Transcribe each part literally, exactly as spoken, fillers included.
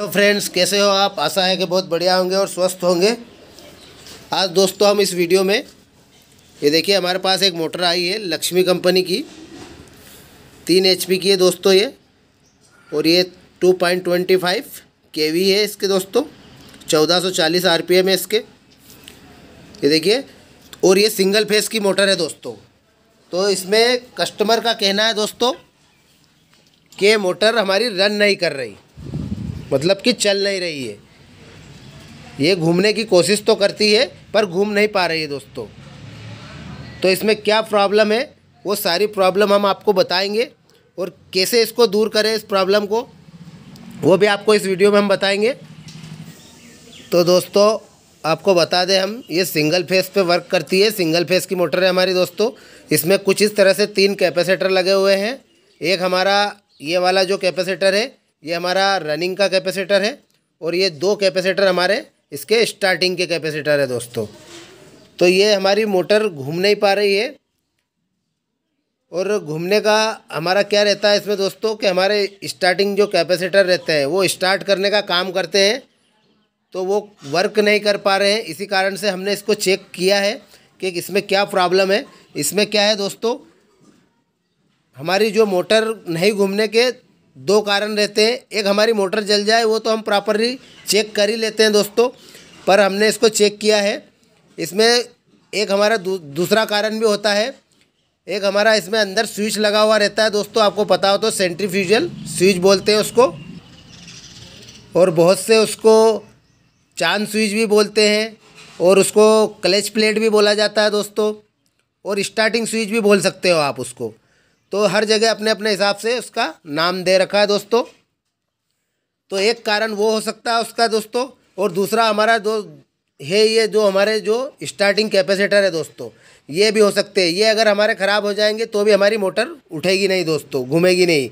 Hello friends, कैसे हो आप। आशा है कि बहुत बढ़िया होंगे और स्वस्थ होंगे। आज दोस्तों हम इस वीडियो में ये देखिए हमारे पास एक मोटर आई है लक्ष्मी कंपनी की, तीन एचपी की है दोस्तों ये, और ये two point two five KV है इसके दोस्तों, चौदह सौ चालीस आरपीएम है इसके, ये देखिए। और ये सिंगल फेस की मोटर है दोस्तों। तो इसमें कस्टमर का कहना है दोस्तों कि मोटर हमारी रन नहीं कर रही, मतलब कि चल नहीं रही है। ये घूमने की कोशिश तो करती है पर घूम नहीं पा रही है दोस्तों। तो इसमें क्या प्रॉब्लम है वो सारी प्रॉब्लम हम आपको बताएंगे, और कैसे इसको दूर करें इस प्रॉब्लम को वो भी आपको इस वीडियो में हम बताएंगे। तो दोस्तों आपको बता दें हम, ये सिंगल फेस पे वर्क करती है, सिंगल फेस की मोटर है हमारी दोस्तों। इसमें कुछ इस तरह से तीन कैपेसिटर लगे हुए हैं। एक हमारा ये वाला जो कैपेसिटर है ये हमारा रनिंग का कैपेसिटर है, और ये दो कैपेसिटर हमारे इसके स्टार्टिंग के कैपेसिटर है दोस्तों। तो ये हमारी मोटर घूम नहीं पा रही है, और घूमने का हमारा क्या रहता है इसमें दोस्तों कि हमारे स्टार्टिंग जो कैपेसिटर रहते हैं वो स्टार्ट करने का काम करते हैं, तो वो वर्क नहीं कर पा रहे हैं। इसी कारण से हमने इसको चेक किया है कि इसमें क्या प्रॉब्लम है। इसमें क्या है दोस्तों, हमारी जो मोटर नहीं घूमने के दो कारण रहते हैं। एक हमारी मोटर जल जाए, वो तो हम प्रॉपरली चेक कर ही लेते हैं दोस्तों, पर हमने इसको चेक किया है। इसमें एक हमारा दू, दूसरा कारण भी होता है। एक हमारा इसमें अंदर स्विच लगा हुआ रहता है दोस्तों, आपको पता हो तो सेंट्रीफ्यूजल स्विच बोलते हैं उसको, और बहुत से उसको चांद स्विच भी बोलते हैं, और उसको क्लच प्लेट भी बोला जाता है दोस्तों, और स्टार्टिंग स्विच भी बोल सकते हो आप उसको। तो हर जगह अपने अपने हिसाब से उसका नाम दे रखा है दोस्तों। तो एक कारण वो हो सकता है उसका दोस्तों, और दूसरा हमारा जो है ये जो हमारे जो स्टार्टिंग कैपेसिटर है दोस्तों, ये भी हो सकते हैं। ये अगर हमारे ख़राब हो जाएंगे तो भी हमारी मोटर उठेगी नहीं दोस्तों, घूमेगी नहीं,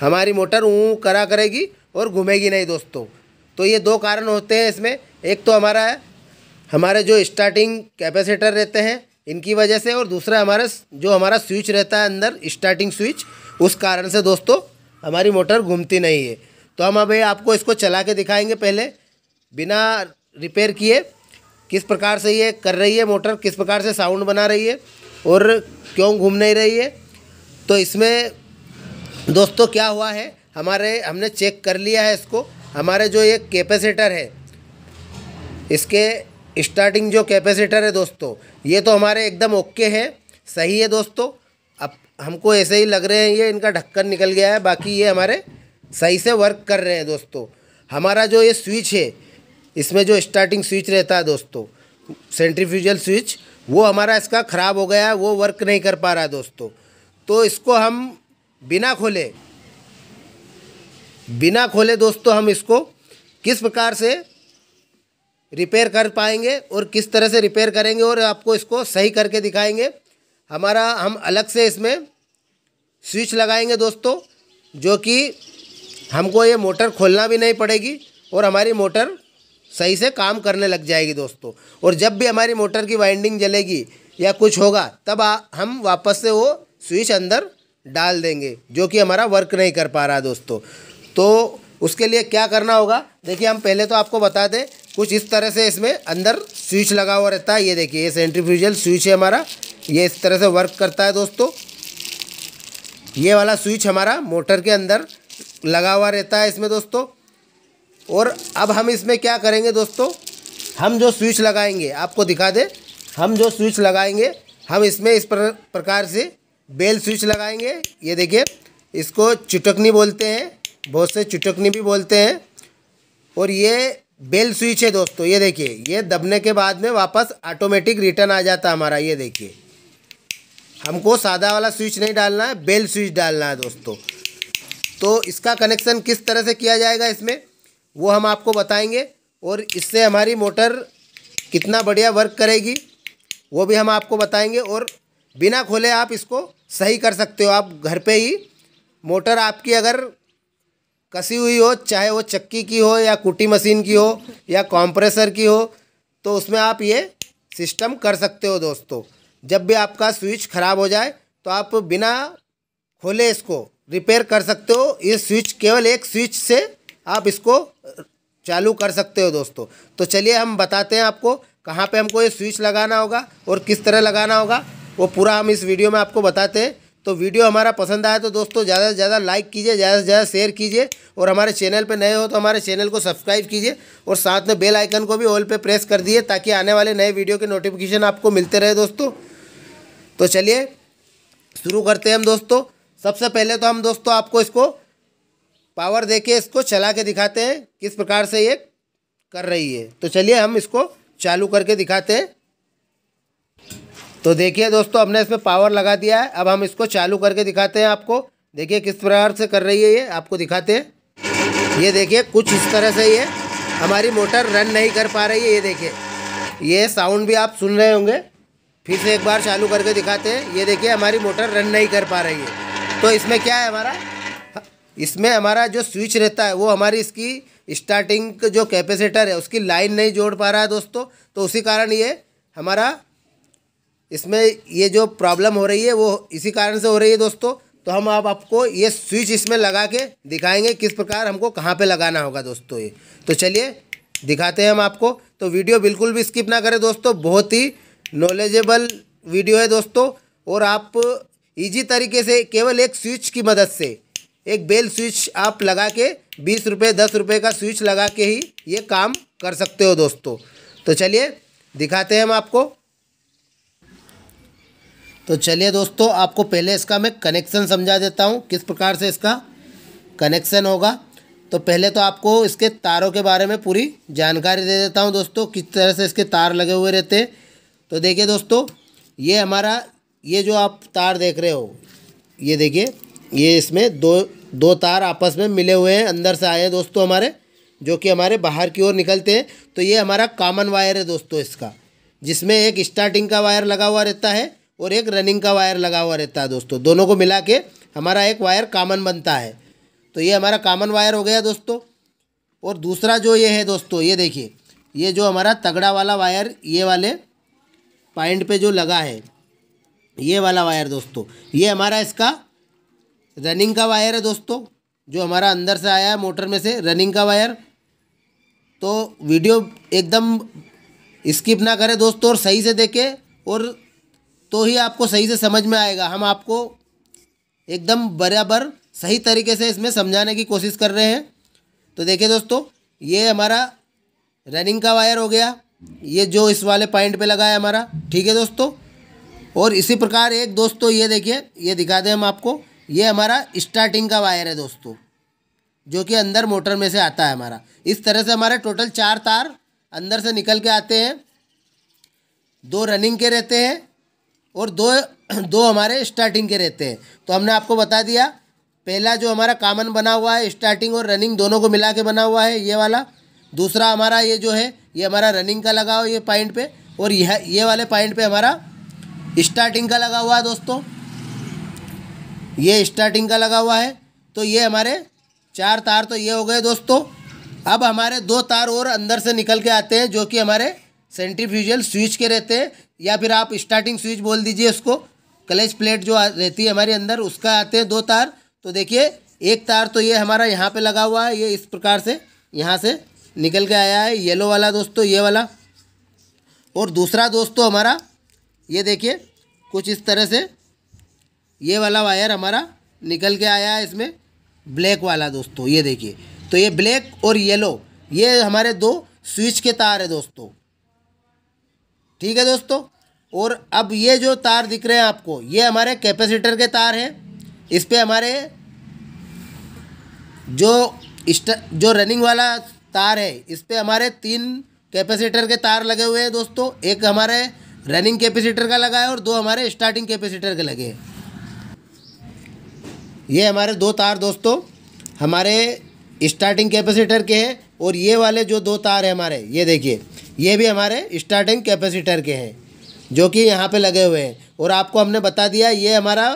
हमारी मोटर ऊँ करा करेगी और घूमेगी नहीं दोस्तों। तो ये दो कारण होते हैं इसमें। एक तो हमारा हमारे जो स्टार्टिंग कैपेसिटर रहते हैं इनकी वजह से, और दूसरा हमारा जो हमारा स्विच रहता है अंदर स्टार्टिंग स्विच, उस कारण से दोस्तों हमारी मोटर घूमती नहीं है। तो हम अभी आपको इसको चला के दिखाएंगे, पहले बिना रिपेयर किए किस प्रकार से ये कर रही है मोटर, किस प्रकार से साउंड बना रही है, और क्यों घूम नहीं रही है। तो इसमें दोस्तों क्या हुआ है, हमारे हमने चेक कर लिया है इसको। हमारे जो ये कैपेसिटर है, इसके स्टार्टिंग जो कैपेसिटर है दोस्तों, ये तो हमारे एकदम ओके हैं, सही है दोस्तों। अब हमको ऐसे ही लग रहे हैं ये इनका ढक्कन निकल गया है, बाकी ये हमारे सही से वर्क कर रहे हैं दोस्तों। हमारा जो ये स्विच है, इसमें जो स्टार्टिंग स्विच रहता है दोस्तों, सेंट्रीफ्यूजल स्विच, वो हमारा इसका ख़राब हो गया है, वो वर्क नहीं कर पा रहा है दोस्तों। तो इसको हम बिना खोले बिना खोले दोस्तों हम इसको किस प्रकार से रिपेयर कर पाएंगे, और किस तरह से रिपेयर करेंगे, और आपको इसको सही करके दिखाएंगे। हमारा हम अलग से इसमें स्विच लगाएंगे दोस्तों, जो कि हमको ये मोटर खोलना भी नहीं पड़ेगी, और हमारी मोटर सही से काम करने लग जाएगी दोस्तों। और जब भी हमारी मोटर की वाइंडिंग जलेगी या कुछ होगा, तब आ, हम वापस से वो स्विच अंदर डाल देंगे, जो कि हमारा वर्क नहीं कर पा रहा दोस्तों। तो उसके लिए क्या करना होगा, देखिए हम पहले तो आपको बता दें, कुछ इस तरह से इसमें अंदर स्विच लगा हुआ रहता है। ये देखिए, ये सेंट्रीफ्यूजल स्विच है हमारा, ये इस तरह से वर्क करता है दोस्तों। ये वाला स्विच हमारा मोटर के अंदर लगा हुआ रहता है इसमें दोस्तों। और अब हम इसमें क्या करेंगे दोस्तों, हम जो स्विच लगाएंगे, आपको दिखा दें, हम जो स्विच लगाएंगे, हम इसमें इस प्रकार से बेल स्विच लगाएंगे। ये देखिए, इसको चुटकनी बोलते हैं, बहुत से चुटकनी भी बोलते हैं, और ये बेल स्विच है दोस्तों। ये देखिए, ये दबने के बाद में वापस ऑटोमेटिक रिटर्न आ जाता है हमारा। ये देखिए, हमको सादा वाला स्विच नहीं डालना है, बेल स्विच डालना है दोस्तों। तो इसका कनेक्शन किस तरह से किया जाएगा इसमें, वो हम आपको बताएंगे, और इससे हमारी मोटर कितना बढ़िया वर्क करेगी वो भी हम आपको बताएंगे। और बिना खोले आप इसको सही कर सकते हो, आप घर पर ही मोटर आपकी अगर कसी हुई हो, चाहे वो चक्की की हो या कुटी मशीन की हो या कंप्रेसर की हो, तो उसमें आप ये सिस्टम कर सकते हो दोस्तों। जब भी आपका स्विच ख़राब हो जाए तो आप बिना खोले इसको रिपेयर कर सकते हो। ये स्विच केवल एक स्विच से आप इसको चालू कर सकते हो दोस्तों। तो चलिए हम बताते हैं आपको कहाँ पे हमको ये स्विच लगाना होगा और किस तरह लगाना होगा, वो पूरा हम इस वीडियो में आपको बताते हैं। तो वीडियो हमारा पसंद आया तो दोस्तों ज़्यादा से ज़्यादा लाइक कीजिए, ज़्यादा से ज़्यादा शेयर कीजिए, और हमारे चैनल पे नए हो तो हमारे चैनल को सब्सक्राइब कीजिए और साथ में बेल आइकन को भी ऑल पे प्रेस कर दिए ताकि आने वाले नए वीडियो के नोटिफिकेशन आपको मिलते रहे दोस्तों। तो चलिए शुरू करते हैं हम दोस्तों। सबसे पहले तो हम दोस्तों आपको इसको पावर दे के इसको चला के दिखाते हैं किस प्रकार से ये कर रही है। तो चलिए हम इसको चालू करके दिखाते हैं। तो देखिए दोस्तों हमने इसमें पावर लगा दिया है, अब हम इसको चालू करके दिखाते हैं आपको। देखिए किस प्रकार से कर रही है ये, आपको दिखाते हैं। ये देखिए कुछ इस तरह से ये हमारी मोटर रन नहीं कर पा रही है। ये देखिए ये साउंड भी आप सुन रहे होंगे। फिर से एक बार चालू करके दिखाते हैं। ये देखिए हमारी मोटर रन नहीं कर पा रही है। तो इसमें क्या है हमारा, इसमें हमारा जो स्विच रहता है वो हमारी इसकी स्टार्टिंग जो कैपेसिटर है उसकी लाइन नहीं जोड़ पा रहा है दोस्तों। तो उसी कारण ये हमारा इसमें ये जो प्रॉब्लम हो रही है वो इसी कारण से हो रही है दोस्तों। तो हम आप आपको ये स्विच इसमें लगा के दिखाएंगे किस प्रकार हमको कहाँ पे लगाना होगा दोस्तों ये। तो चलिए दिखाते हैं हम आपको। तो वीडियो बिल्कुल भी स्किप ना करें दोस्तों, बहुत ही नॉलेजेबल वीडियो है दोस्तों। और आप इजी तरीके से केवल एक स्विच की मदद से, एक बेल स्विच आप लगा के बीस रुपये दस रुपये का स्विच लगा के ही ये काम कर सकते हो दोस्तों। तो चलिए दिखाते हैं हम आपको। तो चलिए दोस्तों आपको पहले इसका मैं कनेक्शन समझा देता हूँ किस प्रकार से इसका कनेक्शन होगा। तो पहले तो आपको इसके तारों के बारे में पूरी जानकारी दे देता हूँ दोस्तों, किस तरह से इसके तार लगे हुए रहते हैं। तो देखिए दोस्तों ये हमारा ये जो आप तार देख रहे हो, ये देखिए ये इसमें दो दो तार आपस में मिले हुए हैं, अंदर से आए हैं दोस्तों हमारे, जो कि हमारे बाहर की ओर निकलते हैं। तो ये हमारा कॉमन वायर है दोस्तों इसका, जिसमें एक स्टार्टिंग का वायर लगा हुआ रहता है और एक रनिंग का वायर लगा हुआ रहता है दोस्तों। दोनों को मिला के हमारा एक वायर कॉमन बनता है। तो ये हमारा कॉमन वायर हो गया दोस्तों। और दूसरा जो ये है दोस्तों, ये देखिए ये जो हमारा तगड़ा वाला वायर ये वाले पॉइंट पे जो लगा है, ये वाला वायर दोस्तों, ये हमारा इसका रनिंग का वायर है दोस्तों, जो हमारा अंदर से आया है मोटर में से रनिंग का वायर। तो वीडियो एकदम स्किप ना करें दोस्तों और सही से देखें, और तो ही आपको सही से समझ में आएगा। हम आपको एकदम बराबर सही तरीके से इसमें समझाने की कोशिश कर रहे हैं। तो देखिए दोस्तों ये हमारा रनिंग का वायर हो गया, ये जो इस वाले पॉइंट पे लगा है हमारा, ठीक है दोस्तों। और इसी प्रकार एक दोस्तों ये देखिए, ये दिखा दें हम आपको, ये हमारा स्टार्टिंग का वायर है दोस्तों, जो कि अंदर मोटर में से आता है हमारा। इस तरह से हमारे टोटल चार तार अंदर से निकल के आते हैं, दो रनिंग के रहते हैं और दो दो हमारे स्टार्टिंग के रहते हैं। तो हमने आपको बता दिया, पहला जो हमारा कॉमन बना हुआ है स्टार्टिंग और रनिंग दोनों को मिला के बना हुआ है ये वाला, दूसरा हमारा ये जो है ये हमारा रनिंग का लगा हुआ ये पॉइंट पे, और यह ये वाले पॉइंट पे हमारा स्टार्टिंग का लगा हुआ है दोस्तों, ये स्टार्टिंग का लगा हुआ है। तो ये हमारे चार तार तो ये हो गए दोस्तों। अब हमारे दो तार और अंदर से निकल के आते हैं जो कि हमारे सेंट्रीफ्यूगल स्विच के रहते हैं, या फिर आप स्टार्टिंग स्विच बोल दीजिए उसको। क्लच प्लेट जो रहती है हमारे अंदर, उसका आते हैं दो तार। तो देखिए एक तार तो ये हमारा यहाँ पे लगा हुआ है, ये इस प्रकार से यहाँ से निकल के आया है येलो वाला दोस्तों, ये वाला। और दूसरा दोस्तों हमारा ये देखिए कुछ इस तरह से ये वाला वायर हमारा निकल के आया है, इसमें ब्लैक वाला दोस्तों, ये देखिए। तो ये ब्लैक और येलो ये हमारे दो स्विच के तार है दोस्तों, ठीक है दोस्तों। और अब ये जो तार दिख रहे हैं आपको, ये हमारे कैपेसिटर के तार हैं। इस पर हमारे जो जो रनिंग वाला तार है इस पर हमारे तीन कैपेसिटर के तार लगे हुए हैं दोस्तों। एक हमारे रनिंग कैपेसिटर का लगा है और दो हमारे स्टार्टिंग कैपेसिटर के लगे हैं। ये हमारे दो तार दोस्तों हमारे स्टार्टिंग कैपेसिटर के हैं, और ये वाले जो दो तार हैं हमारे, ये देखिए ये भी हमारे स्टार्टिंग कैपेसिटर के हैं जो कि यहाँ पे लगे हुए हैं। और आपको हमने बता दिया ये हमारा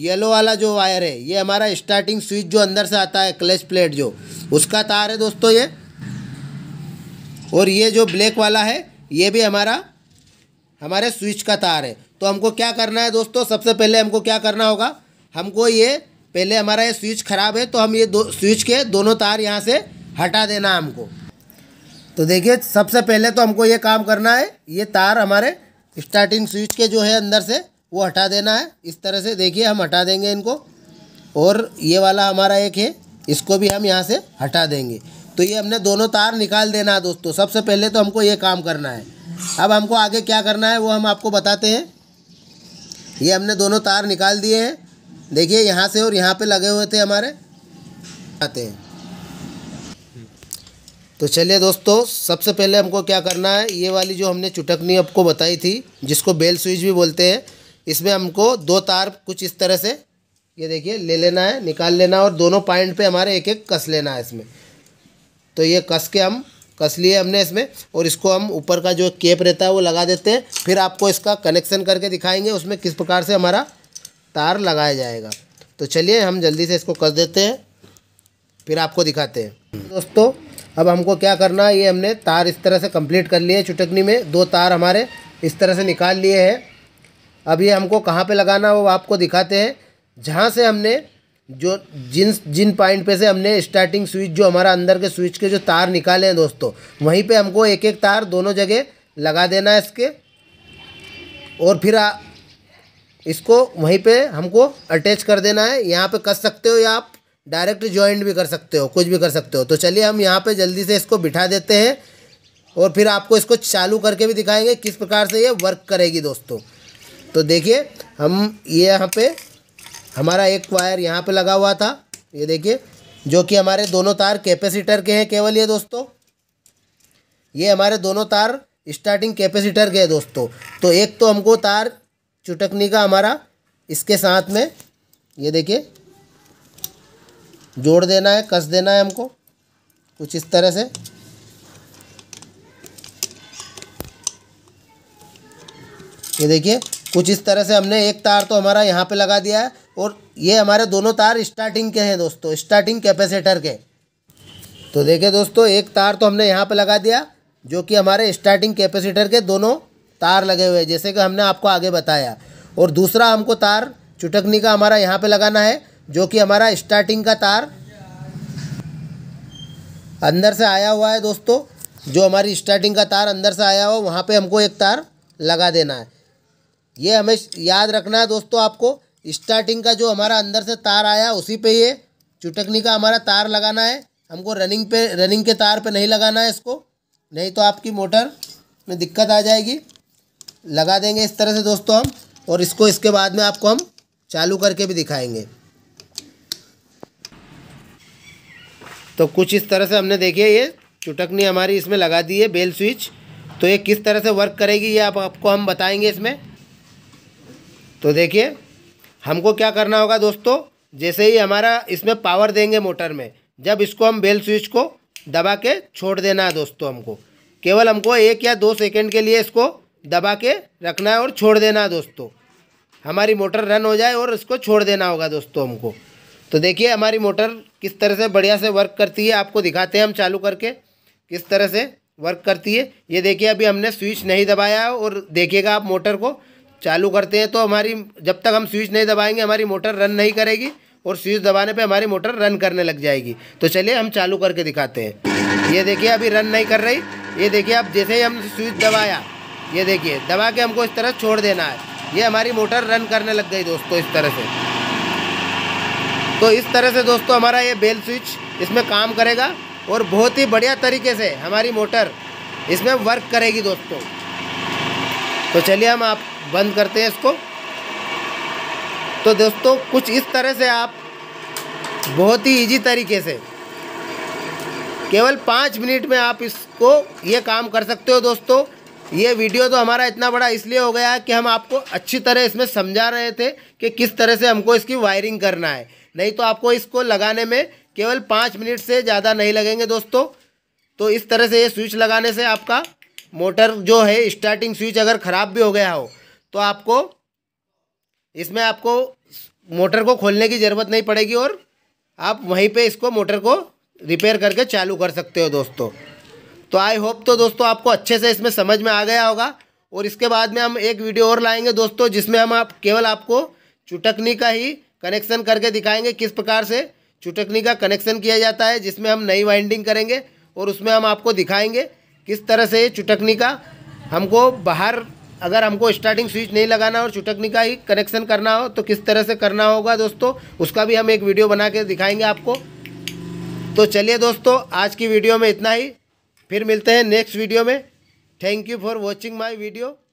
येलो वाला जो वायर है ये हमारा स्टार्टिंग स्विच जो अंदर से आता है क्लच प्लेट जो, उसका तार है दोस्तों ये। और ये जो ब्लैक वाला है ये भी हमारा हमारे स्विच का तार है। तो हमको क्या करना है दोस्तों, सबसे पहले हमको क्या करना होगा, हमको ये पहले हमारा ये स्विच ख़राब है तो हम ये दो स्विच के दोनों तार यहाँ से हटा देना हमको। तो देखिए सबसे पहले तो हमको ये काम करना है, ये तार हमारे स्टार्टिंग स्विच के जो है अंदर से वो हटा देना है। इस तरह से देखिए हम हटा देंगे इनको, और ये वाला हमारा एक है इसको भी हम यहाँ से हटा देंगे। तो ये हमने दोनों तार निकाल देना है दोस्तों। सबसे पहले तो हमको ये काम करना है। अब हमको आगे क्या करना है वो हम आपको बताते हैं। ये हमने दोनों तार निकाल दिए हैं, देखिए यहाँ से और यहाँ पे लगे हुए थे हमारे आते हैं। तो चलिए दोस्तों सबसे पहले हमको क्या करना है, ये वाली जो हमने चुटकनी आपको बताई थी जिसको बेल स्विच भी बोलते हैं, इसमें हमको दो तार कुछ इस तरह से ये देखिए ले लेना है, निकाल लेना, और दोनों पॉइंट पे हमारे एक एक कस लेना है इसमें। तो ये कस के हम कस लिए हमने इसमें, और इसको हम ऊपर का जो केप रहता है वो लगा देते हैं। फिर आपको इसका कनेक्शन करके दिखाएंगे उसमें किस प्रकार से हमारा तार लगाया जाएगा। तो चलिए हम जल्दी से इसको कस देते हैं, फिर आपको दिखाते हैं। दोस्तों अब हमको क्या करना है, ये हमने तार इस तरह से कंप्लीट कर लिए चुटकनी में, दो तार हमारे इस तरह से निकाल लिए हैं। अब ये हमको कहाँ पर लगाना है वो आपको दिखाते हैं। जहाँ से हमने जो जिन जिन पॉइंट पे से हमने स्टार्टिंग स्विच जो हमारा अंदर के स्विच के जो तार निकाले हैं दोस्तों, वहीं पे हमको एक एक तार दोनों जगह लगा देना है इसके, और फिर आ, इसको वहीं पे हमको अटैच कर देना है। यहाँ पे कस सकते हो या आप डायरेक्ट जॉइंट भी कर सकते हो, कुछ भी कर सकते हो। तो चलिए हम यहाँ पे जल्दी से इसको बिठा देते हैं, और फिर आपको इसको चालू करके भी दिखाएँगे किस प्रकार से ये वर्क करेगी दोस्तों। तो देखिए हम ये यहाँ पर हमारा एक वायर यहाँ पे लगा हुआ था, ये देखिए, जो कि हमारे दोनों तार कैपेसिटर के हैं केवल। ये दोस्तों ये हमारे दोनों तार स्टार्टिंग कैपेसिटर के हैं दोस्तों। तो एक तो हमको तार चुटकनी का हमारा इसके साथ में ये देखिए जोड़ देना है, कस देना है हमको कुछ इस तरह से। ये देखिए कुछ इस तरह से हमने एक तार तो हमारा यहाँ पे लगा दिया है, और ये हमारे दोनों तार स्टार्टिंग के हैं दोस्तों, स्टार्टिंग कैपेसिटर के। तो देखिए दोस्तों एक तार तो हमने यहाँ पे लगा दिया जो कि हमारे स्टार्टिंग कैपेसिटर के दोनों तार लगे हुए हैं जैसे कि हमने आपको आगे बताया, और दूसरा हमको तार चुटकनी का हमारा यहाँ पर लगाना है जो कि हमारा स्टार्टिंग का तार अंदर से आया हुआ है दोस्तों। जो हमारी स्टार्टिंग का तार अंदर से आया हुआ वहाँ पर हमको एक तार लगा देना है। ये हमें याद रखना है दोस्तों, आपको स्टार्टिंग का जो हमारा अंदर से तार आया उसी पे ये चुटकनी का हमारा तार लगाना है। हमको रनिंग पे रनिंग के तार पे नहीं लगाना है इसको, नहीं तो आपकी मोटर में दिक्कत आ जाएगी। लगा देंगे इस तरह से दोस्तों हम, और इसको इसके बाद में आपको हम चालू करके भी दिखाएंगे। तो कुछ इस तरह से हमने देखिए ये चुटकनी हमारी इसमें लगा दी है बेल स्विच। तो ये किस तरह से वर्क करेगी ये आप, आपको हम बताएँगे इसमें। तो देखिए हमको क्या करना होगा दोस्तों, जैसे ही हमारा इसमें पावर देंगे मोटर में, जब इसको हम बेल स्विच को दबा के छोड़ देना है दोस्तों। हमको केवल हमको एक या दो सेकंड के लिए इसको दबा के रखना है और छोड़ देना है दोस्तों, हमारी मोटर रन हो जाए और इसको छोड़ देना होगा दोस्तों हमको। तो देखिए हमारी मोटर किस तरह से बढ़िया से वर्क करती है, आपको दिखाते हैं हम चालू करके किस तरह से वर्क करती है। ये देखिए अभी हमने स्विच नहीं दबाया है, और देखिएगा आप मोटर को चालू करते हैं तो हमारी, जब तक हम स्विच नहीं दबाएंगे हमारी मोटर रन नहीं करेगी, और स्विच दबाने पे हमारी मोटर रन करने लग जाएगी। तो चलिए हम चालू करके दिखाते हैं। ये देखिए अभी रन नहीं कर रही। ये देखिए अब जैसे ही हम स्विच दबाया, ये देखिए दबा के हमको इस तरह छोड़ देना है, ये हमारी मोटर रन करने लग गई दोस्तों इस तरह से। तो इस तरह से दोस्तों हमारा ये बेल स्विच इसमें काम करेगा, और बहुत ही बढ़िया तरीके से हमारी मोटर इसमें वर्क करेगी दोस्तों। तो चलिए हम आप बंद करते हैं इसको। तो दोस्तों कुछ इस तरह से आप बहुत ही इजी तरीके से केवल पाँच मिनट में आप इसको ये काम कर सकते हो दोस्तों। ये वीडियो तो हमारा इतना बड़ा इसलिए हो गया कि हम आपको अच्छी तरह इसमें समझा रहे थे कि किस तरह से हमको इसकी वायरिंग करना है, नहीं तो आपको इसको लगाने में केवल पाँच मिनट से ज़्यादा नहीं लगेंगे दोस्तों। तो इस तरह से ये स्विच लगाने से आपका मोटर जो है स्टार्टिंग स्विच अगर ख़राब भी हो गया हो तो आपको इसमें आपको मोटर को खोलने की ज़रूरत नहीं पड़ेगी, और आप वहीं पे इसको मोटर को रिपेयर करके चालू कर सकते हो दोस्तों। तो आई होप तो दोस्तों आपको अच्छे से इसमें समझ में आ गया होगा, और इसके बाद में हम एक वीडियो और लाएंगे दोस्तों जिसमें हम आप केवल आपको चुटकनी का ही कनेक्शन करके दिखाएंगे किस प्रकार से चुटकनी का कनेक्शन किया जाता है, जिसमें हम नई वाइंडिंग करेंगे और उसमें हम आपको दिखाएंगे किस तरह से ये चुटकनी का हमको बाहर, अगर हमको स्टार्टिंग स्विच नहीं लगाना और चुटकनी का ही कनेक्शन करना हो तो किस तरह से करना होगा दोस्तों, उसका भी हम एक वीडियो बना के दिखाएंगे आपको। तो चलिए दोस्तों, आज की वीडियो में इतना ही, फिर मिलते हैं नेक्स्ट वीडियो में। Thank you for watching my video.